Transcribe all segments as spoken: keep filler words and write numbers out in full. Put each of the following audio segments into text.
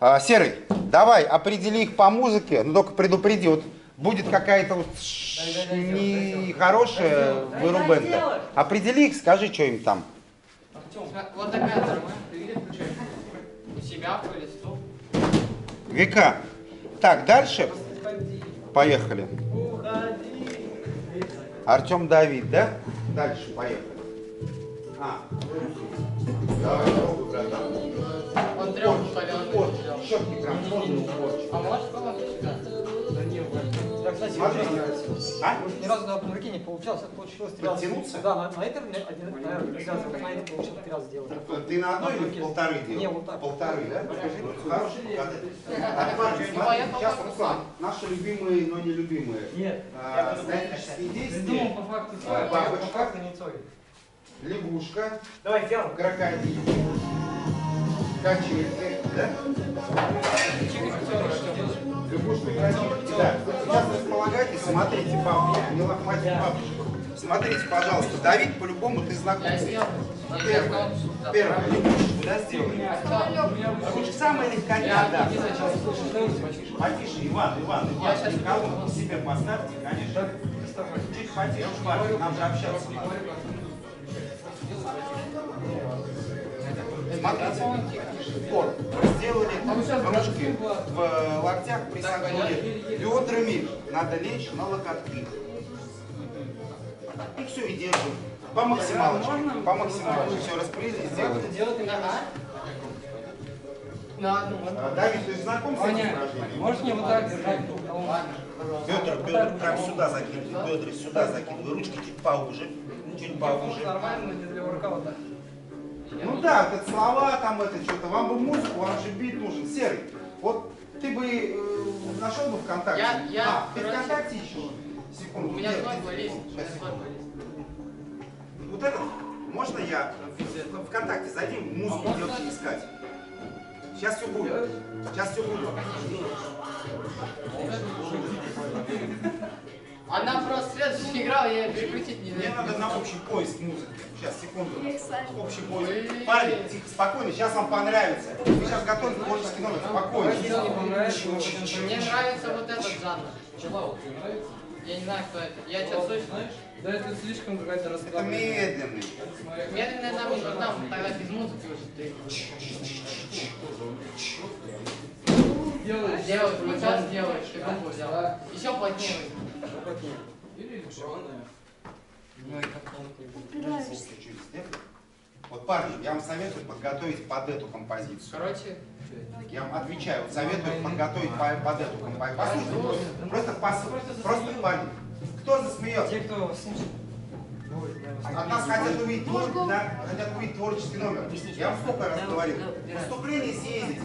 А, Серый, давай, определи их по музыке, но только предупреди, вот будет какая-то вот нехорошая вырубенка. Определи их, скажи, что им там. Вот такая нормальная, ты видишь, включаешь? У себя по листу. Века. Так, дальше. Поехали. Артем Давид, да? Дальше, поехали. А, давай, другу, братан. Он трёху повернул. Еще микрофон, можно упорчик. А можешь положить сюда? Да не, вроде. Так, кстати, ни разу на одной руке не получалось, это получилось три раза. Подтянуться? Да, на этой нельзя, как на этой получилось три раза делать. Ты на одной или полторы делал? Не, вот так. Полторы, да? Хороший показатель. Сейчас, Руслан, наши любимые, но не любимые. Нет. Статические действия. По факту не цой. Лягушка. Давай сделаем. Крокодил. Качельцы, да? Лягушка, качельцы, да. Сейчас располагайтесь, смотрите, бабушек, не лохматите бабушек. Смотрите, пожалуйста, Давид, по-любому ты знакомый. Первое, первое, лягушку, да, сделаем? Лягушка самая легкая, да. Потише, Иван, Иван, Иван, никого по себе поставьте, конечно. Чуть потише, парень, нам же общаться надо. Смотрите, корм. Сделали ножки в локтях, присогнули бедрами. Надо лечь на локотки. И все, и держим. По максималочке. По максималочке. Все, распрели и сделали. Давид, ты знаком с этим упражнением? Можешь не вот так держать. Бедра, бедра прям сюда закинь. Бедра сюда закинь. Ручки чуть поуже. Чуть поуже. Нормально, не для воркаута. Ну да, это слова там, это что-то. Вам бы музыку, вам же бит нужен. Серый, вот ты бы э, нашел бы ВКонтакте. Я, я, а, ты короче, ВКонтакте еще? Секунду. У меня свой плейлист. Вот это, можно я ВКонтакте зайди, музыку а делать, искать? Сейчас все будет. Сейчас все будет. Она просто следующая играла, я ее перекрутить не даю. Мне надо на общий поиск музыки. Сейчас, секунду. Общий поиск. Парни, тихо, спокойно, сейчас вам понравится. Вы сейчас готовы к творческий номер, спокойно. Мне нравится вот этот жанр. Чилаут, тебе нравится? Я не знаю, кто это. Я тебя слышу, знаешь? Да это слишком какая-то расклада. Это медленный. Медленный нам не нужна, тогда без музыки уже. Делаешь. Делаешь, вот сейчас делаешь, и руку взял. Еще плотнее. Вот, парни, я вам советую подготовить под эту композицию. Короче, я вам отвечаю, вот советую подготовить под эту композицию. Просто, послушайте, просто, парни, кто засмеется? Те, кто слушает. От нас хотят увидеть, да, хотят увидеть творческий номер. Я вам сколько раз говорил. Выступление съездить.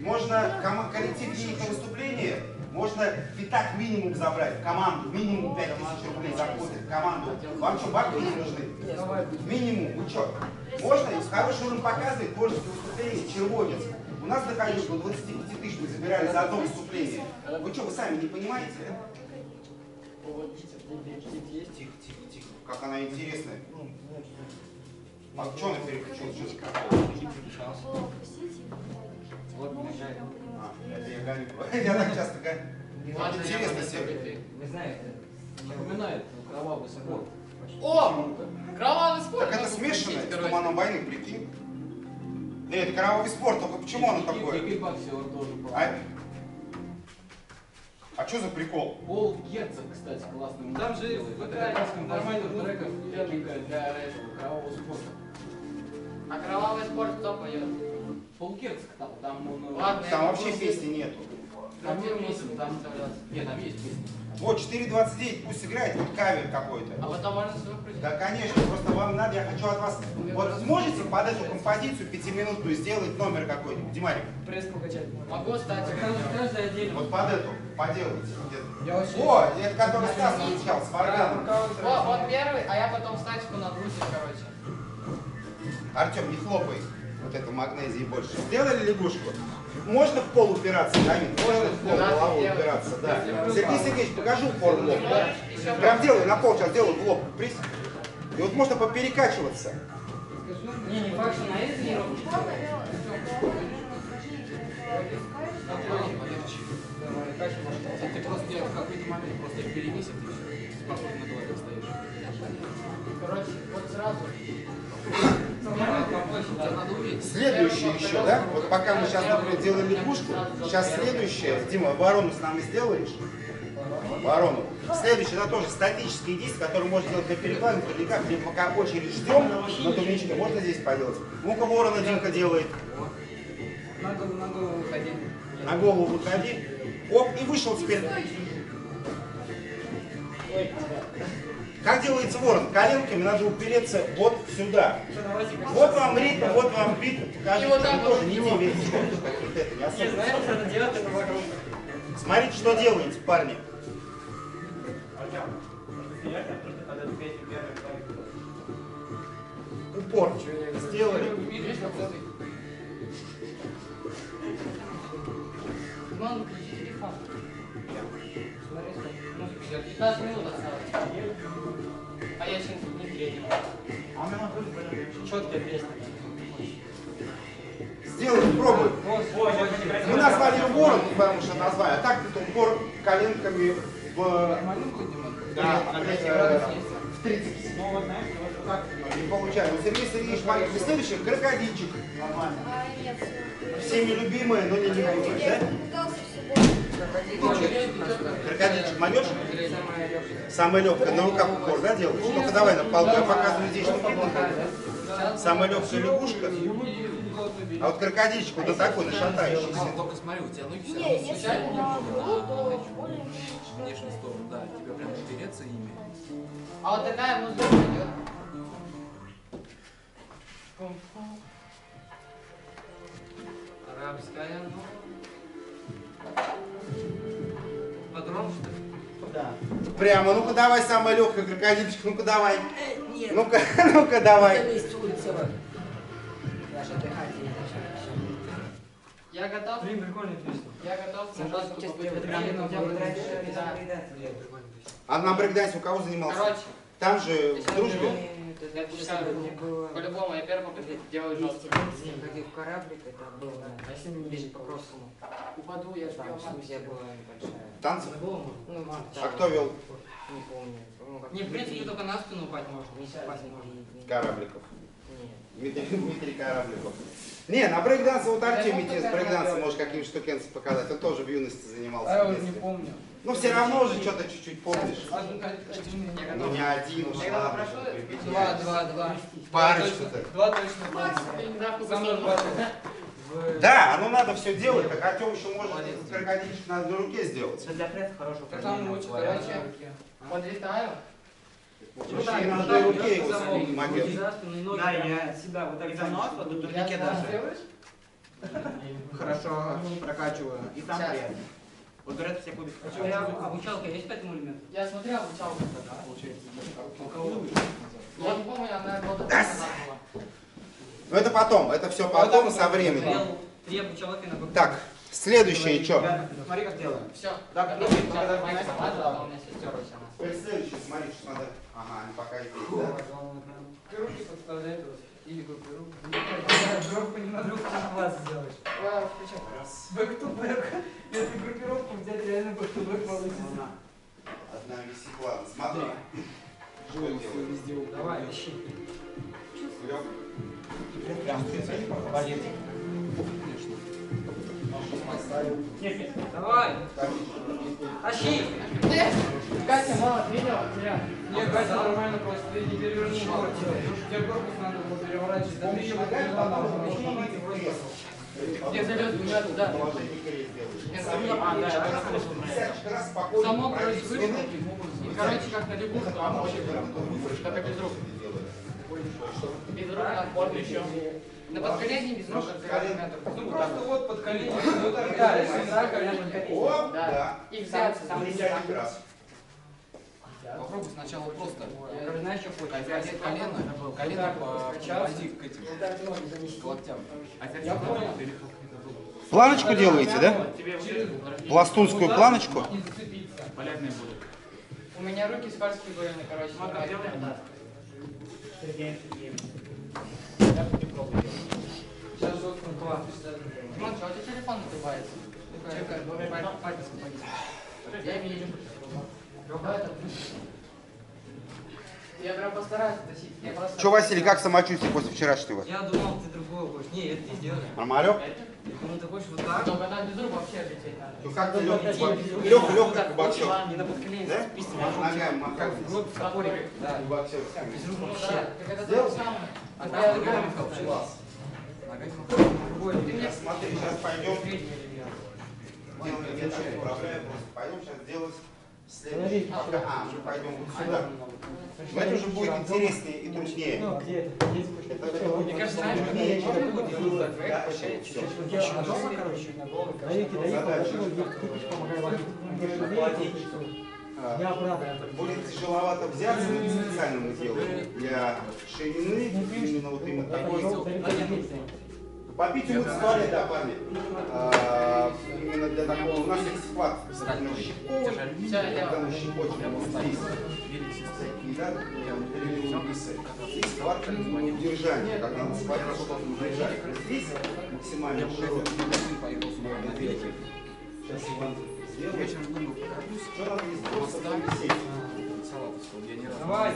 Можно коллектив едет на выступление. Можно пятак минимум забрать, команду, минимум пять тысяч рублей заходит в команду. Вам что, бабки не нужны? Минимум, вы что? Можно, хороший уровень показывает творческое выступление «Червонец». У нас доходили до двадцати пяти тысяч, мы забирали за одно выступление. Вы что, вы сами не понимаете? Тихо, тихо, тихо. Как она интересная. А что она переключилась? Вот это я гоню. Я так часто гоню. Интересно себе. Вы знаете, напоминает кровавый спорт. О! Кровавый спорт! Так это смешанное с туманом войны, прикинь. Да это кровавый спорт, только почему оно такое? А что за прикол? Пол Герца, кстати, классный. Там же в нормальных треках для этого кровавого спорта. А кровавый спорт кто поет? Пол Герца там. Там вообще песни нету. Там нет, там есть песни. Вот, четыре двадцать девять пусть играет, вот кавер какой-то. А потом можно свою прийти? Да, конечно, просто вам надо, я хочу от вас... Вот сможете под эту композицию пятиминутную сделать номер какой-нибудь, Димарик? Пресс покачать. Могу встать. Каждый отдельно. Вот под эту, поделайте. О, это который Стас получал, с фарганом. Вот первый, а я потом стачку надгрузил, короче. Артем, не хлопай. Вот это магнезии больше. Сделали лягушку? Можно в пол упираться, Давид? Можно в пол головой упираться, да. Сергей Сергеевич, покажу упор в лоб. Прям делаю, на пол сейчас делаю в лоб. И вот можно поперекачиваться. Не, не важно, на этой не ровно. Их перевесит, и все. Спокойно на голове стоишь. Короче, вот сразу. Следующее еще, да? Вот пока мы сейчас, например, делали лягушку, сейчас следующее. Дима, ворону с нами сделаешь? Ворону. Следующее, это тоже статические действия, которые можно делать на перекладинке или как. Где пока очередь ждем, на тумничке можно здесь поделать. Ну-ка, ворона Димка делает. На голову, на голову выходи. На голову выходи. Оп, и вышел теперь. Как делается ворон? Коленками надо упереться вот сюда. Вот вам ритм, вот вам бит. Покажите, что вы тоже не те вещи. Смотрите, что делаете, парни. Упор. Сделали. пятнадцать минут осталось. А я сейчас не тренер. Четкая песня. Сделай, пробуй. Мы назвали ворон, потому что назвали. А так это упор коленками в... Да, в тридцать. Не получается. Сергей Сергеевич, поехали. Следующий крокодильчик. Нормально. Всеми любимые, но не любимые, да? Крокодильчик манёшь? Самая легкая. На руках упор, да, делаешь? Ну-ка давай на полку, я показываю здесь, чтобы видно. Самая легкая лягушка. А вот крокодильчик вот такой, нашатающийся. Только смотри, у тебя ноги все равно случайно немного. Внешнюю сторону, да. Тебе прям упереться ими. А вот такая музыка идет. Арабская Подром, что ли? Да. Прямо, ну-ка давай, самая легкая крокодильчик, ну-ка давай. Нет. Ну-ка, ну-ка давай. Я готов. Блин, прикольный песня. Я готов. А на брейк-дансе у кого занимался? Короче. Там же в дружбе. По-любому, я первый попытки делаю жестко. Как и в кораблик, это было, да. Если не ближе по-простому. Упаду, я же пел. Слузья была небольшая. Танцы? А кто вел? Не помню. Не, в принципе, только на спину упасть можно. Корабликов. Дмитрий Корабликов. Не, на брейк-дансе вот Артемий тебе с брейк-дансом может каким-нибудь штукенцем показать. Он тоже в юности занимался. А я уже не помню. Ну все равно уже что-то чуть-чуть помнишь. Ну не один уже. Два, два, два. Парочку-то. Два точно. Да, ну надо все делать. Так Артем еще может крокодильчик на одной руке сделать. Для пресса хорошего. Так там лучше, короче. Подлетаю. Мужчина на одной руке его самому магией. Да, я всегда вот так за нос, вот до турнике даже. Хорошо, прокачиваю. И там приятно. Вот говорят, все кубики. Обучалка есть по этому элементу? Я смотрел обучалку тогда. Получается. Я не помню, она была. Ну это потом, это все потом, со временем. Три обучалки на бок. Так, следующее что? Смотри, как делаем. Все. Так, ну, когда моя сестра, у меня сестера вся. Теперь следующее, смотри, что надо. Ага, они пока здесь, да? Короче, подставляй его. Или группировку. Группу не надо, группу на глаз сделаешь. Вау, включай. Раз. Бэк-ту-бэк. Если группировку взять, реально бэк-ту-бэк получится. Одна висит, ладно, смотри. Что делаешь? Давай, ищи. Лёг. Прям специально попадет. Нет, давай! Тащи! Катя, мало ответила, потерял. Нет, Катя, нормально, просто ты не переверни. У тебя корпус надо было переворачивать. Да ты его переворачиваешь. Где залез, туда, туда. Само, короче, вышел. И, короче, как на лягушку, а вообще как без рук. Без рук, отбор еще. На подколене без рук. Ну просто вот под колени. Да, да, колени. Да. И взяться самый раз. Попробуй сначала просто. Знаешь, что хочешь? Одеть колено, колено подойти к этим локтям. Я понял. Планочку делаете, да? Пластунскую планочку? Полярные будут. У меня руки скользкие были, короче. Я буду пробовать. Сейчас жестко класс. Димон, а у тебя телефон отрубается? Чекай, пальцы попадет. Я не вижу. Я прям постараюсь тащить. Постараюсь. Че, Василий, как самочувствие после вчерашнего? Я думал, ты другого хочешь. Не, это не сделаешь. Нормально? Ну ты хочешь вот так. Только надо без рук вообще лететь надо. Ну как ты лег, легко кубоксер. Не на подклеенность. Да? Пистолет. Да. Кубоксер. Без рук вообще. Сделал? А я другого не хотел. Ты меня смотри, сейчас пойдем. Пойдем сейчас делать. Следующий. А, уже пойдем вот сюда. Знаете, уже будет интереснее и труднее. Ну, где? Мне кажется, труднее, чем это будет. Да, вообще, чуть-чуть. Я на голову, короче, на голову. Даете, даете, даете. Я обратно. Будет тяжеловато взяться, но специально мы делаем. Для ширины, именно вот именно такой. Попить мы стали, да, парни. А, именно для такого. У нас есть склад. Именно щекоть. Когда мы щекочем, вот здесь. Да, здесь склад удержания. Когда мы схватим, что мы удержали. Здесь максимально широкий. Сейчас Иван сделает. Что надо из просто там сесть? Давай.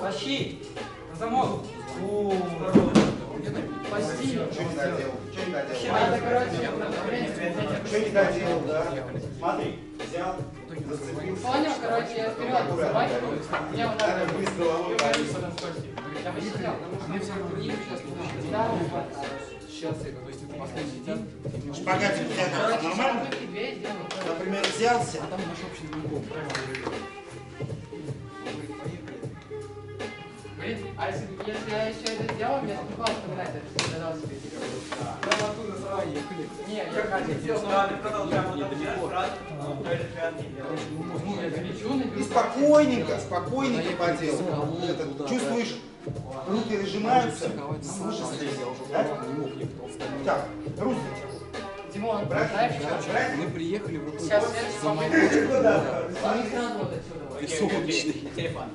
Тащи. На замок. Спасибо. Что не доделал? Что не доделал? Что не доделал, да? Смотри, взял, зацепил. Понял, короче, я вперед. Надо быстро ловить. Я бы сидел. Мне все равно не сейчас это, то есть это последний день. Шпагатик взял нормально? Например, взялся. А там наш общий знаком. А если, если я еще это сделал, я не могу вспоминать это. Я дал себе идею. Я могу на сарае клик. Нет, я хотел сделать, но я продолжаю вот это делать. Ну, я кричу на бюджет. И спокойненько, спокойненько поделал. Чувствуешь, руки разжимаются. Слушай, так, руки. Димон, знаешь, мы приехали в сейчас я телефон.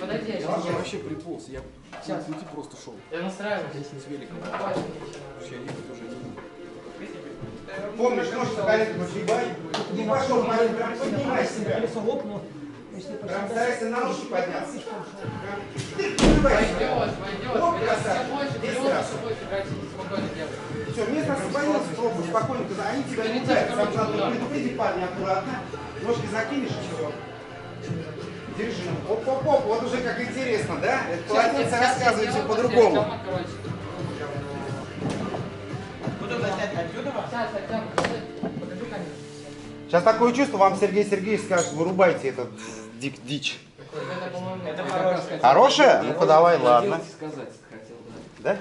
Подойди, я сейчас. Я вообще приполз, я сейчас в пути просто шел. Я настраиваюсь. Здесь с великом. Я ехать уже не. Помнишь, ножки коленки подгибай. Не пошел, прям поднимай себя. Прям старайся на уши подняться. Пойдет, пойдет. Здесь раз. Все, вместо освободился, пробуй спокойненько. Они тебя не тянут. Предупреди парня аккуратно. Ножки закинешь и все. Держи. Оп-оп-оп, вот уже как интересно, да? Это полотенце рассказывает все по-другому. Сейчас такое чувство, вам Сергей Сергеевич скажет, вырубайте этот дичь. Это хорошее. Хорошее? Ну подавай, ладно. Да?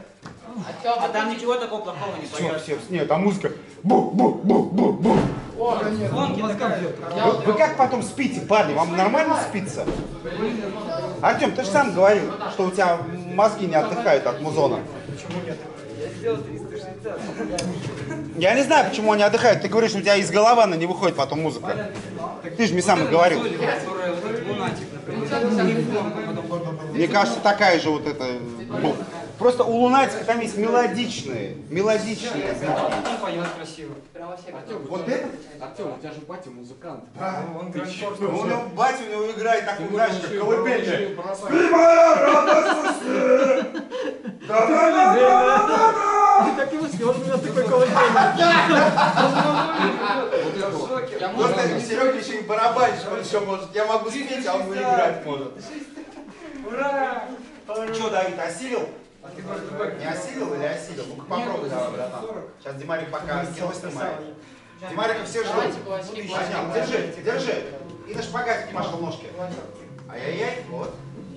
А там ничего такого плохого не поется. Нет, там музыка. Бу-бу-бу-бу-бу. О, нет, вы, вы как потом спите, парни? Вам нормально спится? Артем, ты же сам говорил, что у тебя мозги не отдыхают от музона. Почему нет? Я сделал триста шестьдесят. Я не знаю, почему они отдыхают. Ты говоришь, у тебя из головы она не выходит потом музыка. Ты же мне сам и говорил. Мне кажется, такая же вот эта... Просто у лунатика там есть мелодичные, мелодичные звуки. Вот это? Артем, у тебя же батя музыкант. Да. Он, он батя у него играет такую музыку, как колыбельная. Как его он у меня такой колыбельный. Может, Серега еще и барабанщик, он еще может. Я могу спеть, а он играть может. Ура! Что, Давид, осилил? А ты не осилил или осилил? Ну-ка попробуй, давай, братан. Сейчас Димарик пока осилил, снимает. Димарика все ждут. Держи, держи. И на шпагатике пошел ножки. Ай-яй-яй, вот.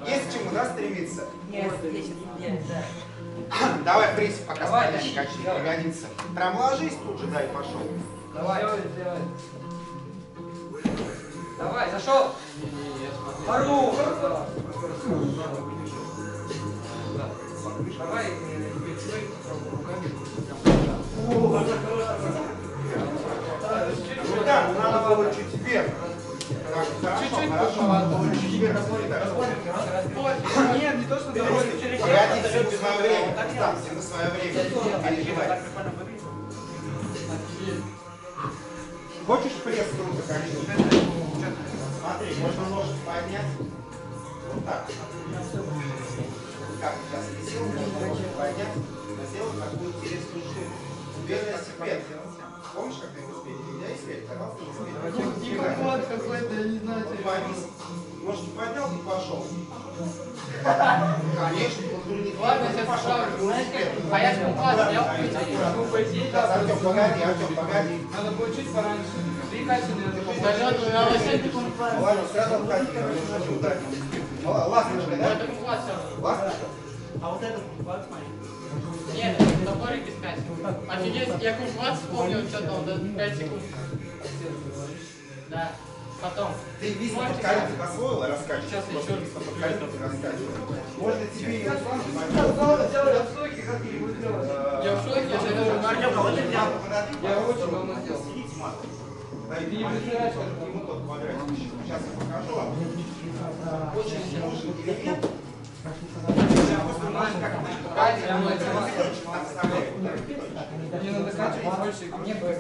Есть к чему, да, стремиться? Нет, нет, да. Давай приз пока спалишь, как тебе пригодится. Прям ложись тут же, да, и пошел. Давай, давай. Давай, зашел. Пару. Давай, печной руками. О, да, надо было чуть вверх. Чуть-чуть пошел. Чуть вверх. Нет, не то, что дорога. Погоди, всему свое время. Так, всему свое время. Переживай. Хочешь пресс круто колесо? Смотри, можно ножик поднять. Вот так. Как сейчас висел, можно ножик поднять. Сделать такую интересную штуку. Велосипед. Помнишь, как ты его спели? Я и спели, пожалуйста, не спели. Никакой какой-то, я не знаю. Может, поднял и пошел? Конечно, подгрузить. Ладно, сейчас пошел. А я же не класс, я увидел. Да, Артем, погоди, Артем, погоди. Надо было чуть пораньше. Три качественные. Ладно, сразу уходи, хочу ударить. Ласточка, да? Это класс. Ласточка? А вот это класс, смотри. Нет, топорик из пять. Офигеть, я кумплат вспомнил, что-то он до пяти секунд. Да. Потом. Ты весь подкалиток освоил и раскачиваешь. Сейчас еще раз подкалиток раскачиваешь. Можно тебе ее сломать? Я в шоке, я даже не знаю. Я очень давно сделал. Ты не выбираешь, как ему тот квадратик. Сейчас я покажу вам. Очень нужен элемент.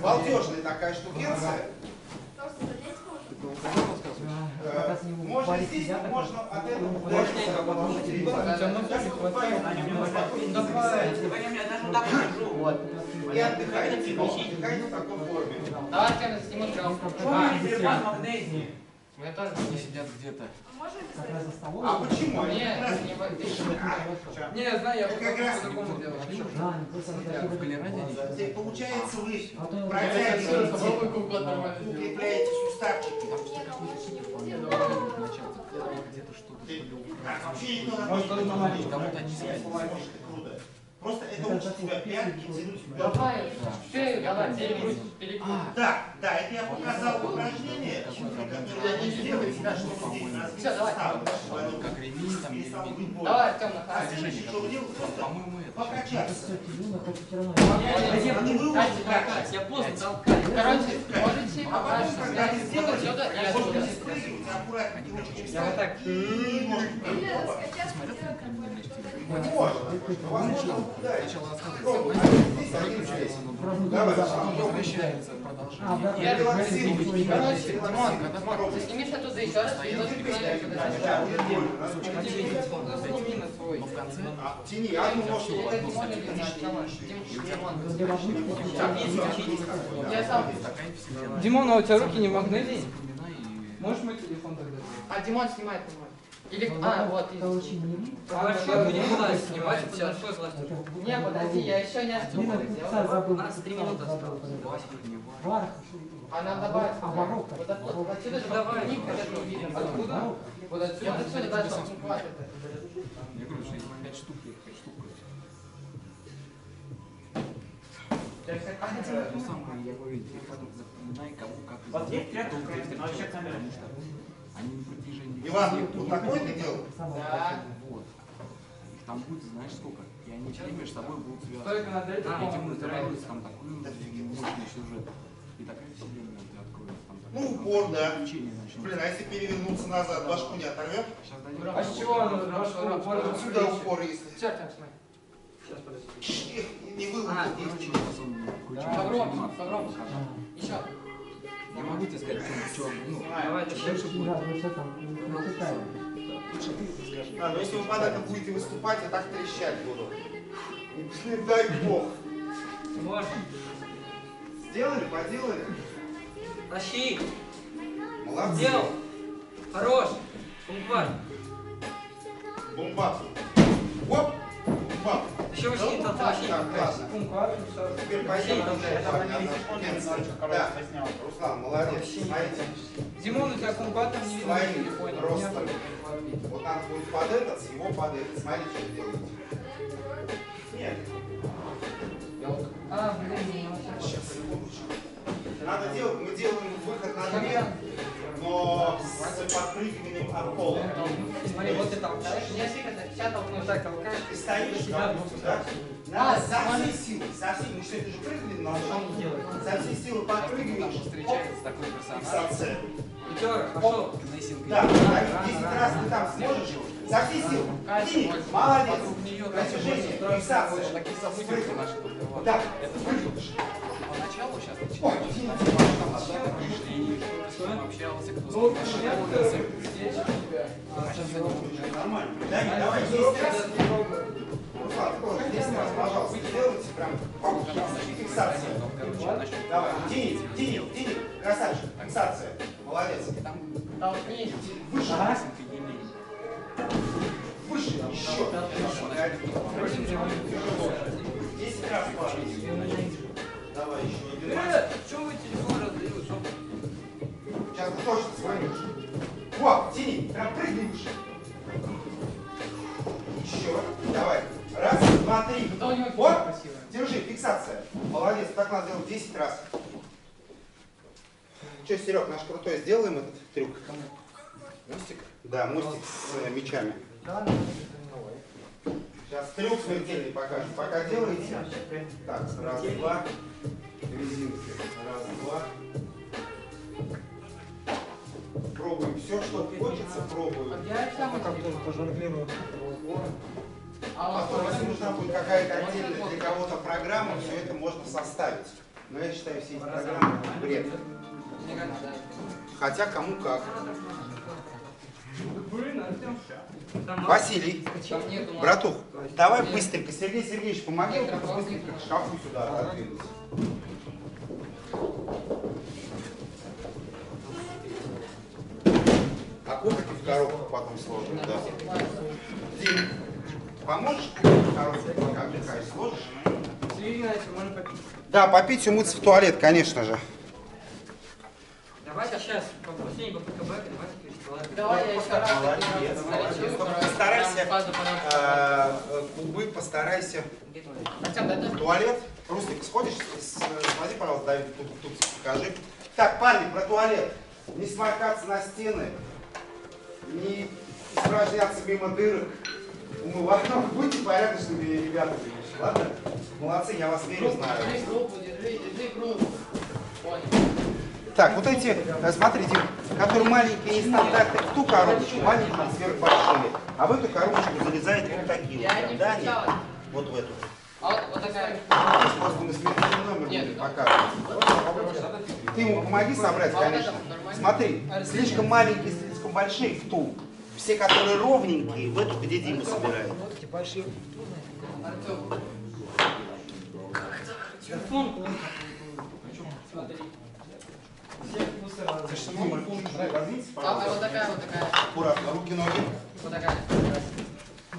Балдежная такая штукенция. Можно здесь, можно от этого. Можно здесь, можно и отдыхайте, отдыхайте в таком форме. Давайте я сниму магнезии. У меня тоже не сидят где-то. А почему? Нет, не я знаю, я как раз не буду делать. Получается, вы протягиваете, укрепляете суставчики. Где-то что-то. Просто это учит тебя пятки тянуть вверх. Да, да, это я показал упражнение, которое не сделаете, да, чтобы здесь развить суставы. Как ремень, там, ремень. Давай, Артем, на по-моему, это. Покачаться. Я поздно толкаю. Короче, можете покачаться. Когда ты сделаешь, можно не спрыгивать, аккуратно. Я вот так. Можно. Да, сначала останавливается, продолжение. Я релаксирую. Короче, Димон, ты снимешь оттуда еще раз, и идет в в конце. Тяни, а ну можешь его отпустить. Димон, а у тебя руки не магнезии? Можешь мой телефон тогда? А Димон снимает, понимаешь? Или... А, вот, видите. Вообще, мы не будем снимать, все, что я. Не, подожди, я еще не остановлю. У нас три минуты осталось. А нам добавить... Вот отсюда же давай, они хотят увидеть. Откуда? Вот отсюда. Вот отсюда дальше. Я говорю, что пять штук, пять штук. Ну, сам, я говорю, запоминай, кому как... Вот есть ряд, но вообще камера не штаб. Иван, вот такой ты делал? Да. Вот. Их там будет, знаешь, сколько. И они время с тобой будут связаны. Только надо это помнить. Там такой мощный сюжет. И такая вселенная ты откроешь. Ну, упор, да. Блин, а если перевернуться назад, башку не оторвет? А с чего она башку? Вот сюда упор, если... Сейчас, там, смотри. Сейчас, подожди. Не выложить. Погромче, погромче. Еще. Не могу тебе сказать, что он ну, давайте, дальше будет. Да, ну, там, ну, да. Лучше ты скажешь. А, ну если вы податом будете выступать, я так трещать буду. Не дай бог. Можно. Сделали, поделали. Тащи. Молодцы. Сделал. Хорош. Бумбап. Бумбап. Оп. Бумбап. Еще выше не толкать. Теперь поедем. Да, Руслан, молодец. Смотрите. Димон, у тебя кумбатом не видно. Своим ростом. Вот надо будет под этот, с его под этот. Смотрите, что делать. Нет. А, блин. Сейчас, секундочку. Надо делать, мы делаем выход на дверь, но с подпрыгиванием от пола. Смотри, вот ты толкаешь. Я толкну, так толкаешь. Ты стоишь, да? Надо со всей силы, со всей, ну что, это же прыгнули, но со всей силы подпрыгиваешь. Встречается такой персонаж. Пятерок, пошел. Да, десять раз ты там сможешь. Со всей силы. Ты, молодец. Протяжение, фиксация. Спрыгнул. Да, спрыгнул. Поначалу сейчас начинаешь. общался, кто с ним общался. А сейчас за ним уже нормально. Да, давай, здесь раз, пожалуйста, делайте прям фиксацию. Давай, тяни, тяни, тяни. Красавчик, фиксация. Молодец. Толкни. Выше. Выше. Еще. Десять раз положите. Давай еще. Ребята, что вы телефон раздаете? Сейчас ты точно свалишь. Во, тяни, прям прыгни выше. Еще. Давай. Раз, два, три. Вот. Держи, фиксация. Молодец, так надо делать десять раз. Че, Серег, наш крутой, сделаем этот трюк? Мостик? Да, мостик с мячами. Сейчас трюк смертельный покажем. Пока делаете. Так, раз, два. Резинки. Раз, два. Пробуем все, что хочется, пробуем. А как тоже пожонглирую. Потом, если нужна будет какая-то отдельная для кого-то программа, все это можно составить. Но я считаю, все эти программы бред. Хотя кому как. Василий, братух, давай быстренько. Сергей Сергеевич, помоги, вот так быстренько к шкафу сюда отодвинуться. А кубики в коробку потом сложим, да. Дим, поможешь? Коробку пока отвлекаешь, сложишь? Да, попить и умыться в туалет, конечно же. Давайте сейчас попустим по ПКБ, давайте. Давай, я постарайся, кубы, постарайся. Туалет. Рустик, сходишь, смотри, пожалуйста, Давид, тут покажи. Так, парни, про туалет. Не сморкаться на стены, не испражняться мимо дырок. Умываться, будьте порядочными ребятами. Ладно? Молодцы, я вас верю, знаю. Так, вот эти, смотрите, которые маленькие, нестандартные, в ту коробочку, маленькие, сверху большие. А в эту коробочку залезает вот такие вот, да, нет? Вот в эту. А вот, вот такая. Просто на смертельный номер нет, будет показывать. Вот, ты ему помоги собрать, конечно. Смотри, слишком маленькие, слишком большие в ту. Все, которые ровненькие, в эту, где Дима собирает. Возьмите, пожалуйста. А вот такая, вот такая. Аккуратно, руки, ноги. Вот такая.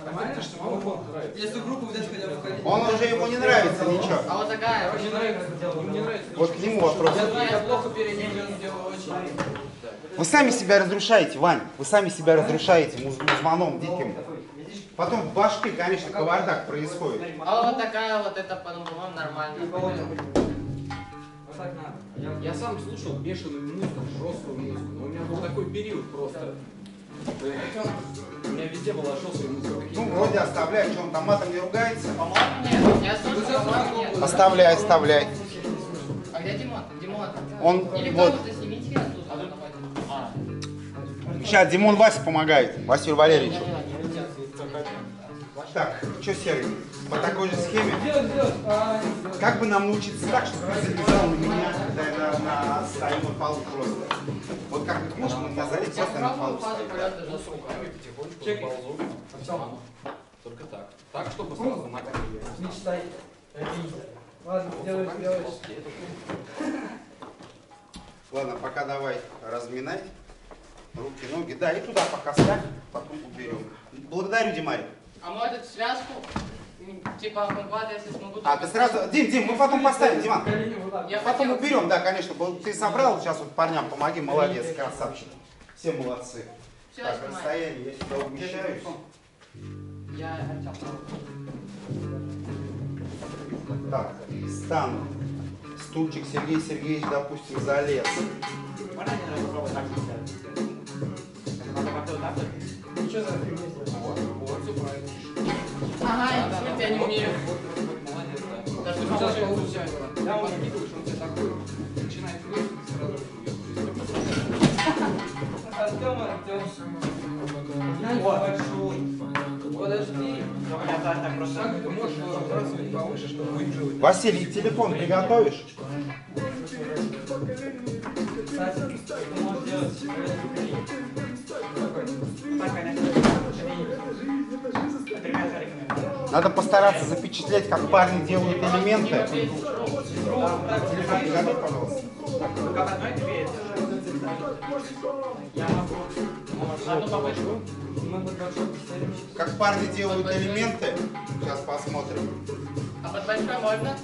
Нормально, что вам его нравится. Если группу взять, хотя бы ходить. Он уже ему не нравится ничего. А вот такая, очень нравится. Мне нравится. Вот к нему вопрос. Я знаю, я плохо перед ним делаю очень. Вы сами себя разрушаете, Вань. Вы сами себя разрушаете музманом диким. Потом в башке, конечно, кавардак происходит. А вот такая вот, это, по-моему, нормально. Я сам слушал бешеную музыку, жесткую музыку, но у меня был такой период просто. У меня везде была жесткая музыка. Ну, вроде оставляй, что он там матом не ругается. Оставляй, оставляй. А где Димон? Он вот. Сейчас Димон Вася помогает, Василию Валерьевичу. Так, что Сергей? По такой же схеме. Как бы нам научиться так, чтобы ты залезал на меня, когда я на стою на полу просто. Вот как ты можешь, мы залезть просто на полу стоит. Потихонечку на полу. Только так. Так, чтобы сразу на камеру. Мечтай. Ладно, делаешь, делаешь. Ладно, пока давай разминать. Руки, ноги. Да, и туда пока ставь, потом уберем. Благодарю, Димарик. А мы эту связку... Типа, комбат, если смогу... А, ты сразу... Дим, Дим, мы потом поставим, Диман. Я потом уберем, да, конечно. Ты собрал, сейчас вот парням помоги, молодец, красавчик. Все молодцы. Все, так, расстояние, я сюда умещаюсь. Я хотел... Так, стану. Стульчик Сергей Сергеевич, допустим, залез. Можно я попробую так сделать? Ничего за фигня сделать. Вот, вот, все правильно. Ага, я тебя не умею. Молодец, да. Даже сейчас я лучше тебя не Да, он не думает, что он тебя такой. Начинает выйти, сразу же уйдет. Артем, Артем. Большой. Подожди. Так, ты можешь разбрасывать повыше, чтобы выдерживать. Василий, телефон приготовишь? Надо постараться запечатлеть, как парни делают элементы. Как парни делают элементы. Сейчас посмотрим. А под большой можно?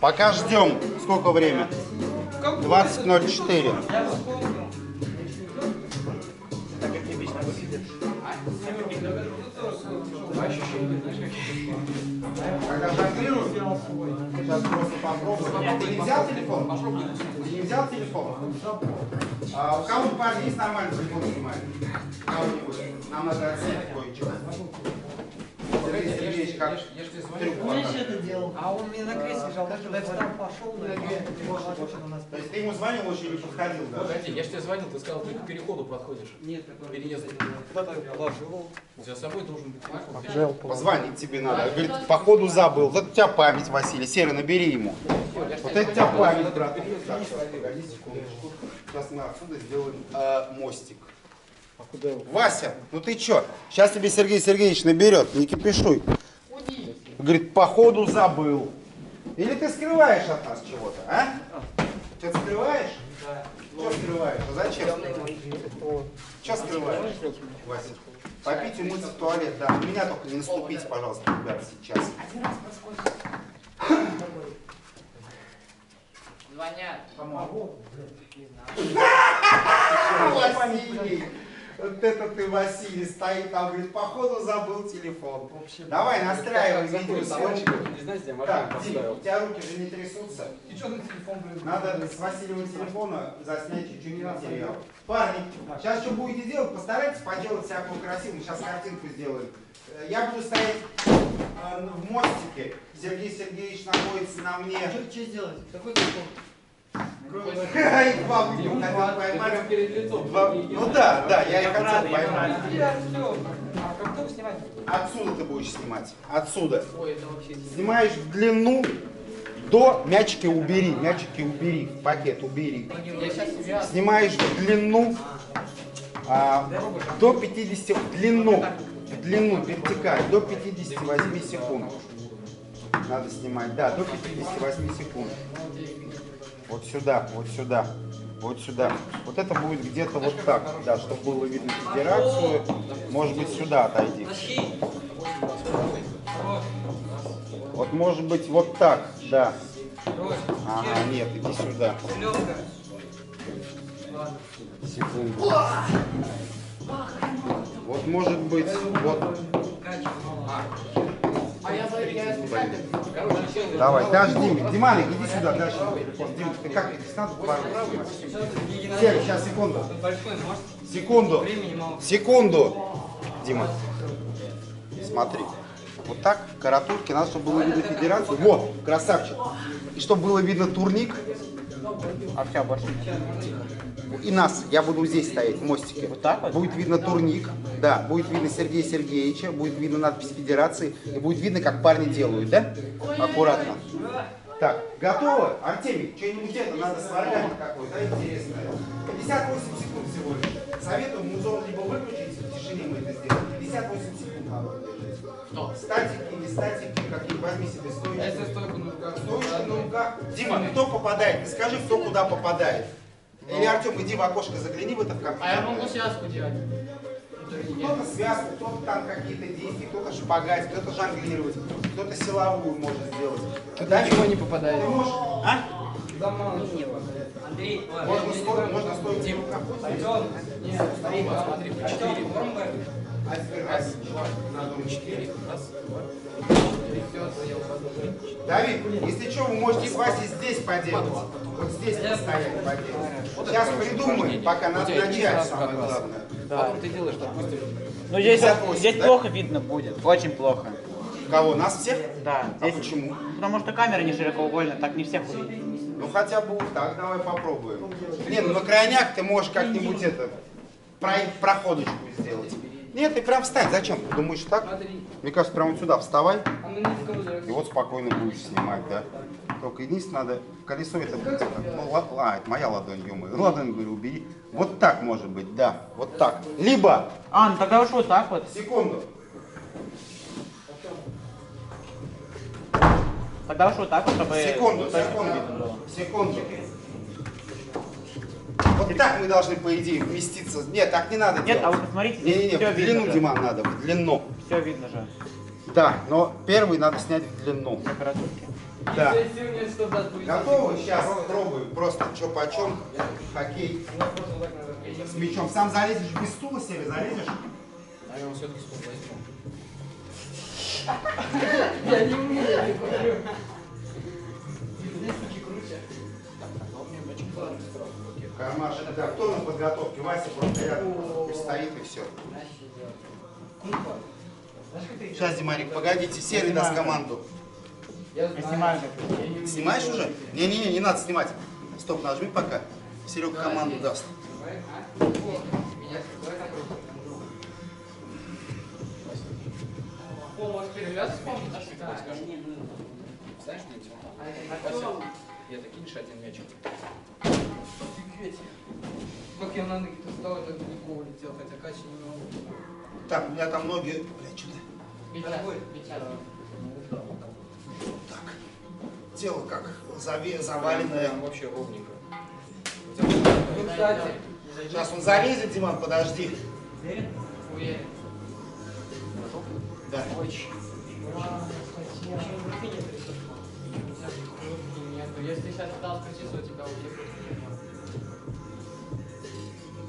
Пока ждем. Сколько время? двадцать ноль четыре. Когда жонглируют, сейчас просто попробуем. Ты не взял телефон? Ты не взял телефон? А, у кого-то парни есть нормальный телефон снимает? У кого-нибудь? Нам надо отснять кое-что. Сергей, как? Он еще это делал. А он мне на кресле лежал, даже встал, пошел на кресле. То есть ты ему звонил очень или подходил? Погоди, я же тебе звонил, ты сказал, ты к переходу подходишь. Нет, такой не подходил. У тебя с собой должен быть телефон. Позвонить тебе надо. Говорит, походу забыл. Вот у тебя память, Василий. Серый, набери ему. Вот это у тебя память, брат. Сейчас мы отсюда сделаем мостик. Вася, ну ты чё? Сейчас тебе Сергей Сергеевич наберет, не кипишуй. Говорит, походу забыл. Или ты скрываешь от нас чего-то, а? Ты скрываешь? Да. Чё скрываешь? А зачем? Чё скрываешь, Вася? Попить, умыться в туалет, да. Меня только не наступите, пожалуйста, ребята, сейчас. Один раз проскочить. Звонят. Помогу? Не знаю. Василий! Вот это ты, Василий, стоит там, говорит, походу забыл телефон. Общем, давай, настраивай видеосъемку. Так, Дим, у тебя руки же не трясутся. И что на телефон, блин? Надо с Василием телефона заснять чуть-чуть материал. Парни, сейчас что будете делать, постарайтесь поделать всякую красивую. Сейчас картинку сделаем. Я буду стоять э, в мостике. Сергей Сергеевич находится на мне. А что, что сделать? Какой телефон? Их два будем поймать перед лицом. Ну да, да, я их хотел поймать. А как ты снимать? Отсюда ты будешь снимать. Отсюда. Снимаешь в длину до мячики убери. Мячики убери. Пакет убери. Снимаешь в длину а, до пятидесяти. В длину. В длину вертикаль. До пятидесяти восьми секунд. Надо снимать. Да, до пятидесяти восьми секунд. Вот сюда, вот сюда, вот сюда. Вот это будет где-то вот так, да, чтобы было видно федерацию. Может быть, сюда отойди. Вот, может быть, вот так, да. Ага, нет, иди сюда. Секунду. Вот, может быть, вот. Давай, даже Димик. Дималик, иди сюда, дальше. Димик, ты как? Здесь надо пару снимать. Серый, сейчас, секунду. Секунду. Секунду. Дима, смотри. Вот так, в каратурке, надо, чтобы было видно федерацию. Вот, красавчик. И чтобы было видно турник. И нас, я буду здесь стоять, в мостике. Вот так вот? Будет видно турник, да, будет видно Сергея Сергеевича, будет видно надпись федерации, и будет видно, как парни делают, да? Аккуратно. Так, готовы? Артемий, что-нибудь это надо сварять какое-то, да, интересное. пятьдесят восемь секунд всего лишь. Советую музон либо выключить, в тишине мы это сделаем. пятьдесят восемь секунд надо держать. Что? Статики, не статики, какие, возьми себе стоечки. Если стойку на руках. Стоечки на руках. Дима, кто попадает? Ты скажи, кто куда попадает. Или, Артем, иди в окошко, загляни в это в компьютер. А я могу связку делать. Кто-то связку, кто-то там какие-то действия, кто-то шпагать, кто-то жонглировать, кто-то силовую может сделать. Туда ничего не попадает. Ты можешь... А? Да мало не попадает. Андрей, можно стоить, можно стоить тему какую-то. Нет, смотри, смотри, по четыре. Раз, два, на четыре. Раз, два. Давид, если что, вы можете с Васей здесь поделать. Вот здесь постоянно поделать. Сейчас придумаем, пока надо начать, самое главное. Потом ты делаешь, допустим. Ну здесь, здесь плохо видно будет, очень плохо. Кого, нас всех? Да. А почему? Потому что камера не широкоугольная, так не всех увидит. Ну хотя бы вот так, давай попробуем. Нет, ну на крайнях ты можешь как-нибудь это, проходочку сделать. Нет, ты прям встань. Зачем? Ты думаешь так? Мне кажется, прям вот сюда вставай. И вот спокойно будешь снимать, да? Только единственное, надо... Колесо это будет... Ну, лад... А, это моя ладонь, ё-моё. Ладонь, говорю, убери. Вот так может быть, да. Вот так. Либо... А, ну тогда уж вот так вот. Секунду. Тогда уж вот так вот, чтобы... Секунду, секунду, секунду. Вот так мы должны, по идее, вместиться. Нет, так не надо. Нет, делать. А вы посмотрите, здесь не, не, не, все в длину, видно, Диман, надо, в длину. Все видно же. Да, но первый надо снять в длину. Да. Готовы? Сейчас пробуем. Просто что почем. Хоккей. С мячом. Сам залезешь, без стула себе залезешь. А я вам все-таки стул возьму. Я не умею, я не говорю. Здесь таки круче. Кармашек, да, кто на подготовке? Вася просто рядом стоит и все. Сейчас, Димарик, погодите, все даст команду. Я снимаю. Снимаешь уже? Не-не-не, не надо снимать. Стоп, нажми пока. Серега команду даст. О, может перегляться вспомнить? Знаешь, что я таки лишь один мячик. Как я на ноги-то встал, я так далеко улетел, хотя кача не могу. Так, у меня там ноги... Блядь, что-то... Так, тело как заваленное. Вообще ровненько. Сейчас он залезет, Диман, подожди. Уверен? Уверен. Готов? Да. Очень. Если ты сейчас стал причисло, тебя убьют.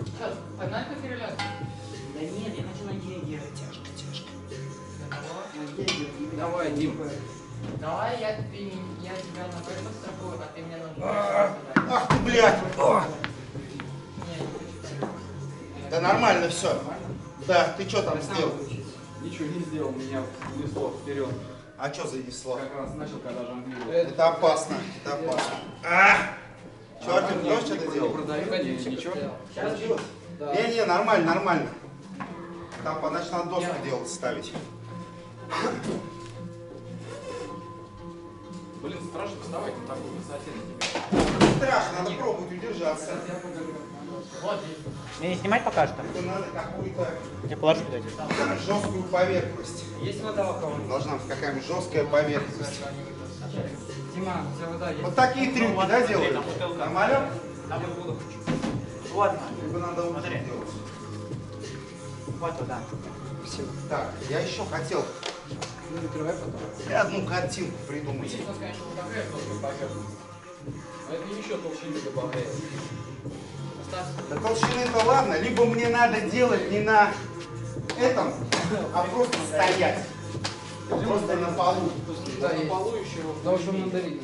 Сейчас, погнали по перелету? Да нет, я хочу на гейгер. Тяжко, тяжко. Давай, Дим. Давай, я, ты, я тебя на бэк подстрахую, а ты меня на бэк. Ах ты, блядь! Да нормально все. Нормально? Да, ты что там сделал? Ничего не сделал, меня внесло вперед. А что занесло? Как раз начал, когда жонглировал. Это опасно, это опасно. Чувак, ты вновь что-то делал? Ничего. Сейчас делать? Не-не, нормально, нормально. Там значит, надо доску делать, ставить. Блин, страшно вставать на такой высоте на тебя. Страшно, надо пробовать удержаться. Мне не снимать пока что? Это надо какую-то... Я положу туда. Жесткую поверхность. Есть вода вокруг? Должна быть какая-нибудь жесткая поверхность. Дима, вся вода есть. Вот такие трюки, ну, да, делают? Нормально? Там я буду. Ладно. Либо надо вот так делать. Вот туда. Спасибо. Так, я еще хотел... Ну, закрывай потом. Я одну картинку придумать. Здесь у нас, конечно, добавляет толщину поверхности. Но это еще толщины добавляет. Остав... Да толщины-то ладно. Либо мне надо делать не на этом, а просто стоять. Просто на полу. Да, на полу еще. Да, что мандарин.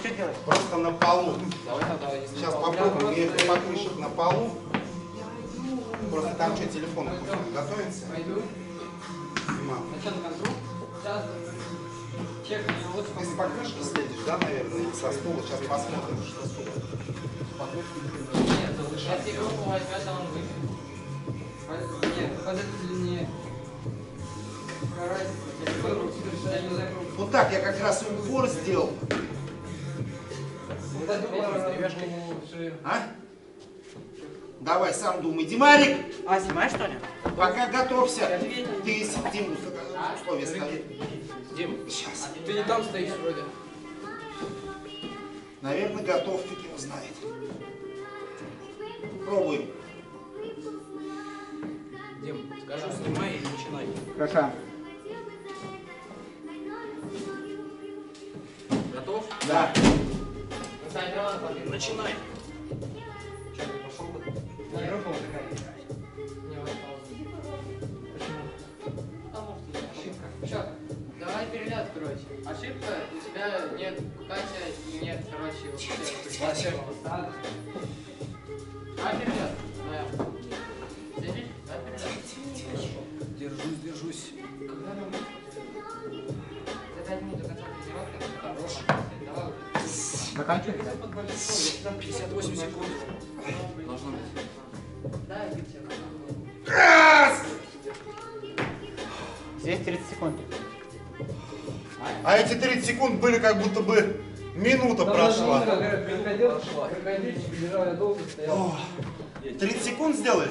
Что делать? Просто на полу. Давай, давай. Сейчас попробуем. Я их покрышу на полу. Просто там что, телефон готовится? Пойду. Сначала контроль. Сейчас. Ты с покрышки следишь, да, наверное? Со стула. Сейчас посмотрим, что с стула. Нет, сейчас я его возьмет, а он выйдет. Нет, подожди, не... Вот так я как раз упор сделал. А? Давай, сам думай. Димарик! А, снимай что ли? Пока готовься. Ты Диму условия скажи. Дим, сейчас. Ты не там стоишь вроде. Наверное, готов, таки узнает. Пробуем. Дим, скажу, снимай и начинай. Хорошо. Готов? Да. Начинай. Че, ты пошел бы? Не, рука уже какая-то. Не, вот пауза. А может, у тебя ошибка. Че, давай перелет, короче. Ошибка, у тебя нет кача и нет, короче, вот это. Вообще, да. Давай перелет. Давай. Сидишь? Давай перелет. Держусь, держусь. Когда нам... Задать минуту, которая тренировка, хорошая. Заканчивай. пятьдесят восемь секунд. Должно быть. Раз! Здесь тридцать секунд. А эти тридцать секунд были как будто бы минута прошла. тридцать секунд сделали?